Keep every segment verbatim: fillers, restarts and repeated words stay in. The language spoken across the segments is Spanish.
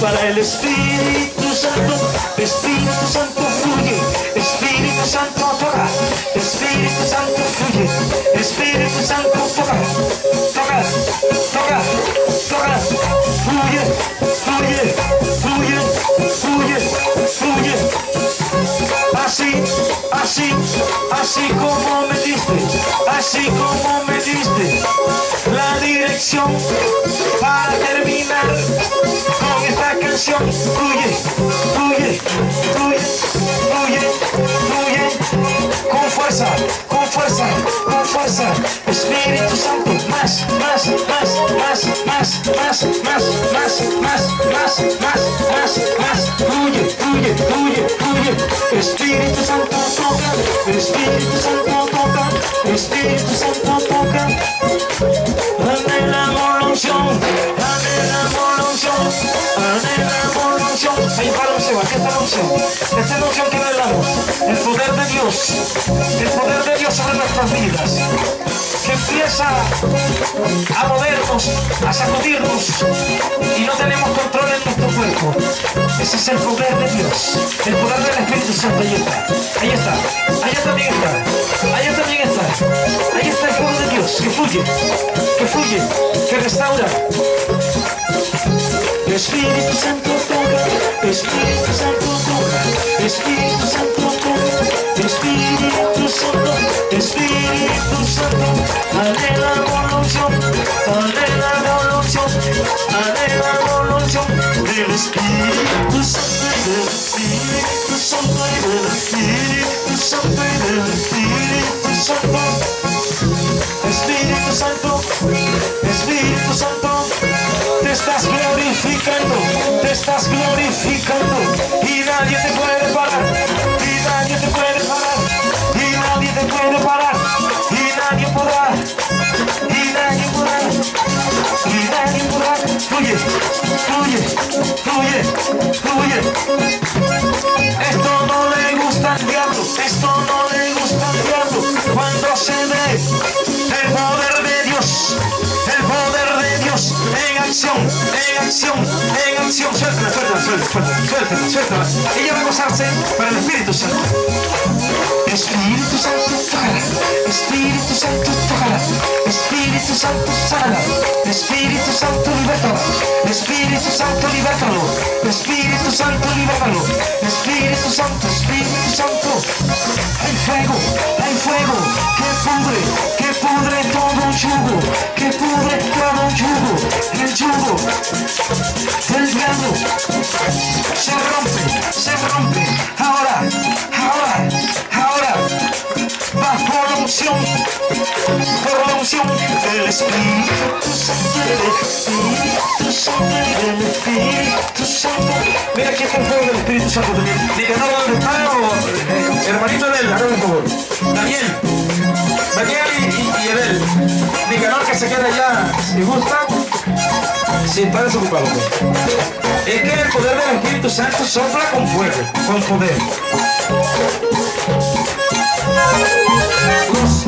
Para el Espíritu Santo, Espíritu Santo fluye, Espíritu Santo toca, Espíritu Santo fluye, Espíritu Santo toca, toca, toca, toca, fluye, fluye, fluye, fluye, fluye. Así, así, así como me diste, así como me diste la dirección para terminar con esta canción. Fluye, fluye, fluye, fluye, fluye, con fuerza, con fuerza, con fuerza. Espíritu Santo, más, más, más, más, más, más, más, más, más, más, más, más, más. Fluye, fluye, fluye, fluye. Espíritu Santo toca, Espíritu Santo toca, Espíritu Santo toca. Anhelamos la unción, anhelamos la unción, anhelamos la unción. Ahí va la unción, aquí está la unción. Esta es la unción que anhelamos, el poder de Dios, el poder de Dios sobre nuestras vidas, que empieza a movernos, a sacudirnos, y no tenemos control en nuestro cuerpo. Ese es el poder de Dios, el poder del Espíritu Santo. Ahí está, ahí está, ahí también está, ahí también está, ahí está el poder de Dios que fluye, que fluye, que restaura. Espíritu Santo toca, Espíritu Santo toca, Espíritu Santo toca, Espíritu Santo, Espíritu Santo, anhela la unción, anhela la unción, anhela la unción del Espíritu Santo, del Espíritu Santo, del Espíritu Santo, del Espíritu Santo, Espíritu Santo, Espíritu Santo. Te estás glorificando, te estás glorificando, y nadie te puede parar, y nadie te puede parar, y nadie te puede parar, y nadie podrá, y nadie podrá, y nadie podrá. Fluye, fluye, fluye, fluye. Esto no le gusta al diablo, esto no le gusta al diablo, cuando se ve el poder de Dios, el poder de Dios en acción, en acción, en acción. Suéltala, suéltala, suéltala, suéltala, suéltala. Ella va a gozarse para el Espíritu Santo. Espíritu Santo, tócala. Espíritu Santo, tócala. Espíritu Santo, sánala. Espíritu Santo, libértala. Espíritu Santo, libértalo. Espíritu Santo, libértalo. Espíritu Santo, Espíritu Santo. Hay fuego, hay fuego que pudre, que pudre todo un yugo, que pudre todo un yugo. El yugo del diablo se rompe, se rompe. Ahora, ahora, ahora, bajo la unción, por la unción del Espíritu Santo, del Espíritu Santo, del Espíritu Santo. Mira que está el fuego del Espíritu Santo también. Diga, no, ¿dónde está? Eh, hermanito Abel, hágame un favor. Daniel, Daniel y, y Abel. Diga, no, que se quede allá, si gusta. Si está desocupado. Es que el poder del Espíritu Santo sopla con fuego, con poder. Luz.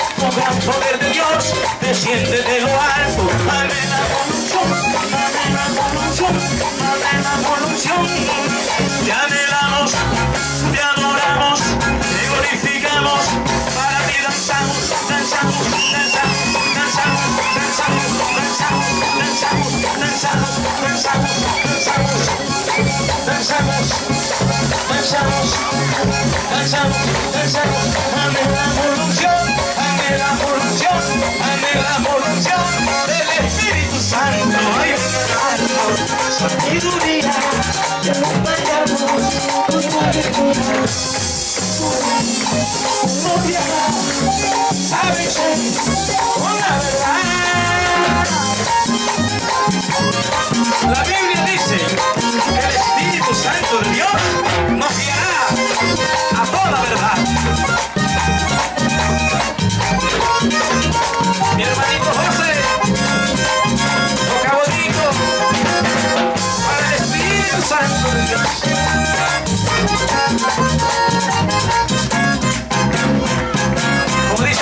Cobran poder de Dios, desciende de lo alto. Amén la corrupción, amén la corrupción, amén la corrupción. Te anhelamos, te adoramos, te glorificamos. Para ti danzamos, danzamos, danzamos, danzamos, danzamos, danzamos, danzamos, danzamos, danzamos, danzamos. Danzamos, danzamos, danzamos, ame la corrupción, ame la corrupción, ame la corrupción del Espíritu Santo. Ay, sabiduría, ya no vayamos, tu sabiduría, tu gloria, sabes, con la verdad. La Biblia dice que el Espíritu Santo de Dios nos guiará a toda verdad. Mi hermanito José, toca bonito para el Espíritu Santo de Dios. Como dice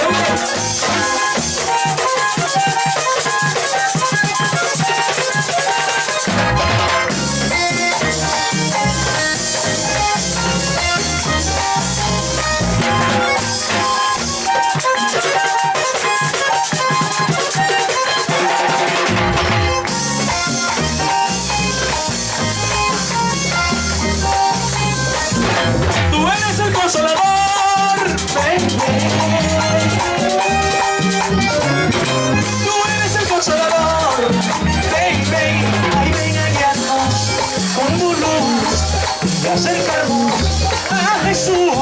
acercarnos a Jesús,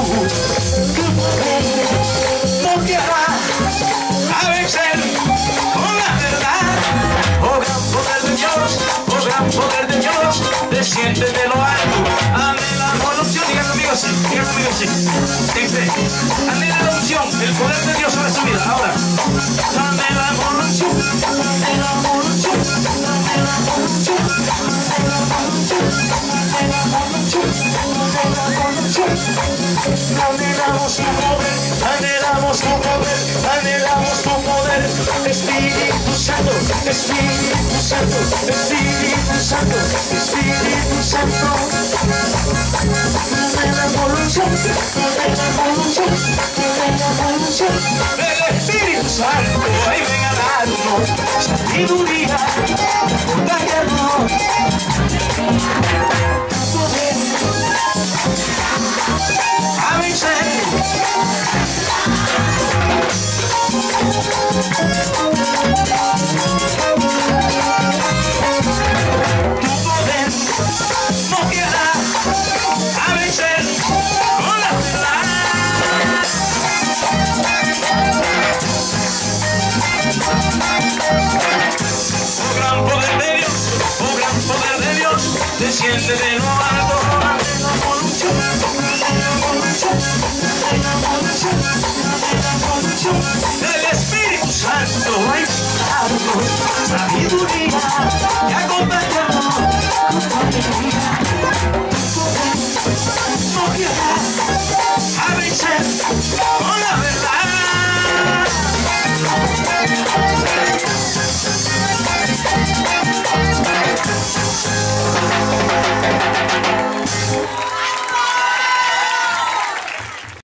tu poder nos guiará a vencer con la verdad. Oh gran poder de Dios, oh gran poder de Dios, desciende de lo alto. Amén la corrupción, díganlo amigos, sí, díganlo amigos, sí. En fe, amén la corrupción, el poder de Dios sobre su vida. Ahora, amén la corrupción, amén la corrupción, amén la corrupción, amén la corrupción. Anhelamos tu poder, anhelamos tu poder, anhelamos tu poder. Espíritu Santo, Espíritu Santo, Espíritu Santo, Espíritu Santo. Dame la evolución, dame la evolución, dame la evolución del Espíritu Santo. Ay, ven a darnos sabiduría, danos a vencer. Tu poder nos guiará a vencer con la verdad. Oh gran poder de Dios, oh gran poder de Dios, desciende de lo alto. El Espíritu Santo va a darnos sabiduría y acompañarnos con alegría. Tu poder nos guiará a vencer con la verdad.